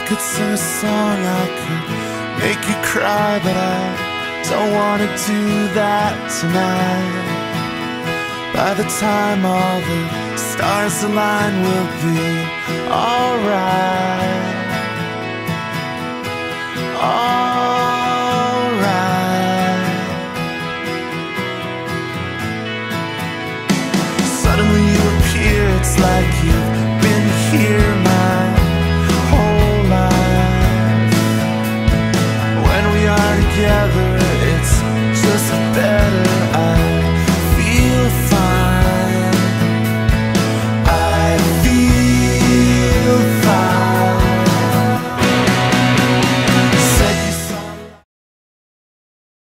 I could sing a song, I could make you cry, but I don't want to do that tonight. By the time all the stars align, we'll be alright.